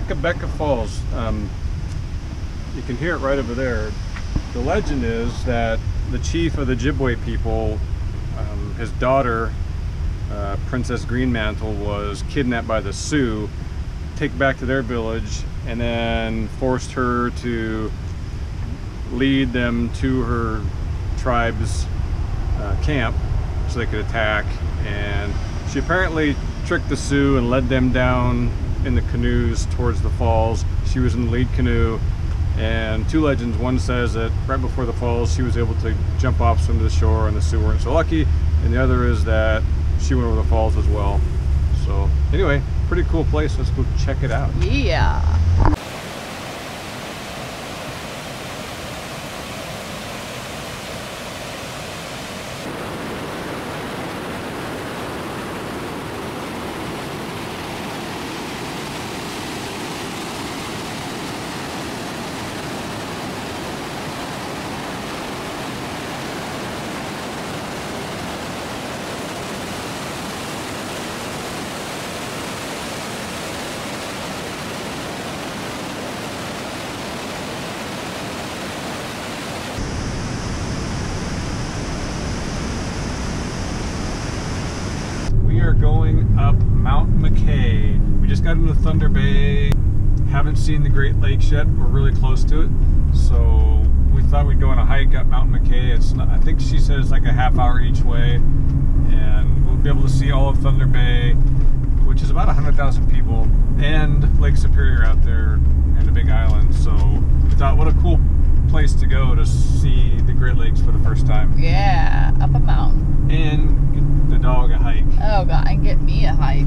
Kakabeka Falls. You can hear it right over there. The legend is that the chief of the Ojibwe people, his daughter, Princess Greenmantle, was kidnapped by the Sioux, taken back to their village, and then forced her to lead them to her tribe's camp so they could attack. And she apparently tricked the Sioux and led them down in the canoes towards the falls. She was in the lead canoe, and two legends. One says that right before the falls she was able to jump off, swim to the shore, and the Sioux weren't so lucky, and the other is that she went over the falls as well. So anyway, pretty cool place. Let's go check it out. Yeah. Going up Mount McKay. We just got into Thunder Bay. Haven't seen the Great Lakes yet. We're really close to it, so we thought we'd go on a hike up Mount McKay. It's not, I think she said it's like a half hour each way, and we'll be able to see all of Thunder Bay, which is about 100,000 people, and Lake Superior out there and the big island. So we thought, what a cool place to go to see the Great Lakes for the first time. Yeah, up a mountain. And get the dog a hike. Oh God, and get me a hike.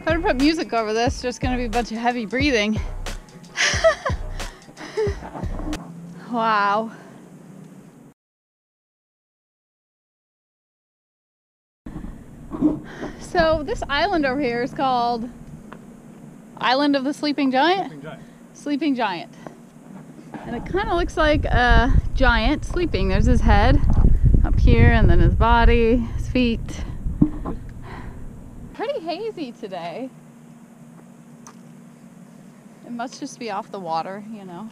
I'm gonna put music over this, it's just gonna be a bunch of heavy breathing. Wow. So this island over here is called Island of the Sleeping Giant? Sleeping Giant. And it kind of looks like a giant sleeping. There's his head up here, and then his body, his feet. Pretty hazy today. It must just be off the water, you know.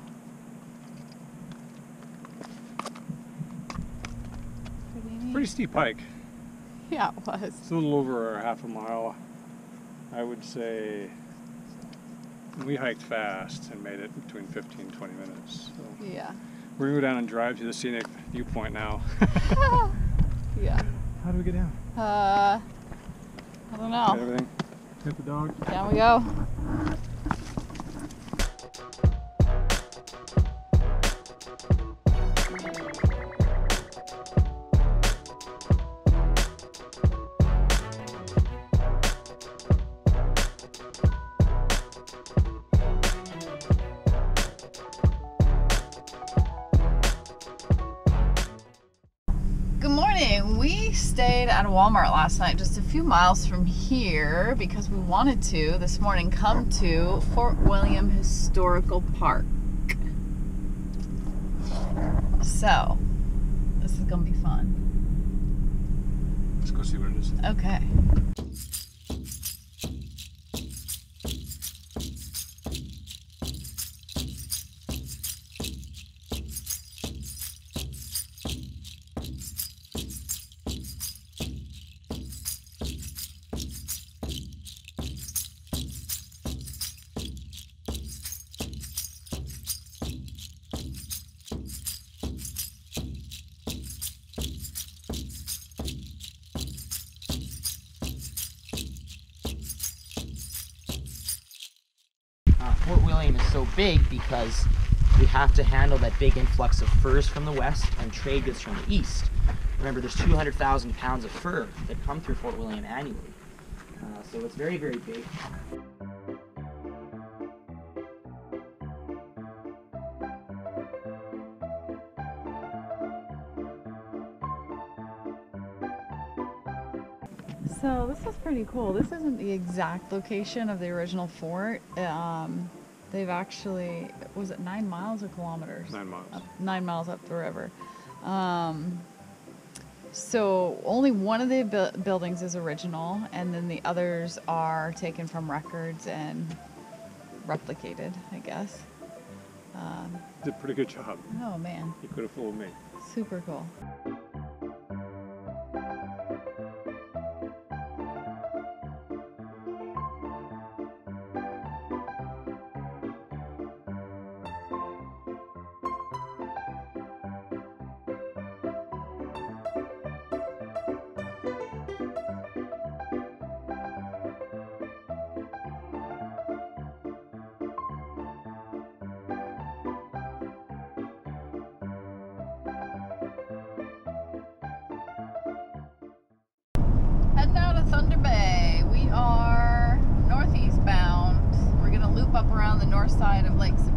Pretty steep hike. Yeah, it was. It's a little over half a mile, I would say. We hiked fast and made it between 15 and 20 minutes. So. Yeah. We're gonna go down and drive to the scenic viewpoint now. Yeah. How do we get down? I don't know. Got everything. Hit the dog. Down we go. We stayed at a Walmart last night, just a few miles from here, because we wanted to this morning come to Fort William Historical Park. So this is gonna be fun. Let's go see what it is. Okay. Fort William is so big because we have to handle that big influx of furs from the west and trade goods from the east. Remember, there's 200,000 pounds of fur that come through Fort William annually. So it's very, very big. So this is pretty cool. This isn't the exact location of the original fort. They've actually, was it 9 miles or kilometers? 9 miles. 9 miles up the river. So only one of the buildings is original, and then the others are taken from records and replicated, I guess. Did a pretty good job. Oh man. You could have fooled me. Super cool. Now to Thunder Bay. We are northeast bound. We're going to loop up around the north side of Lake Superior.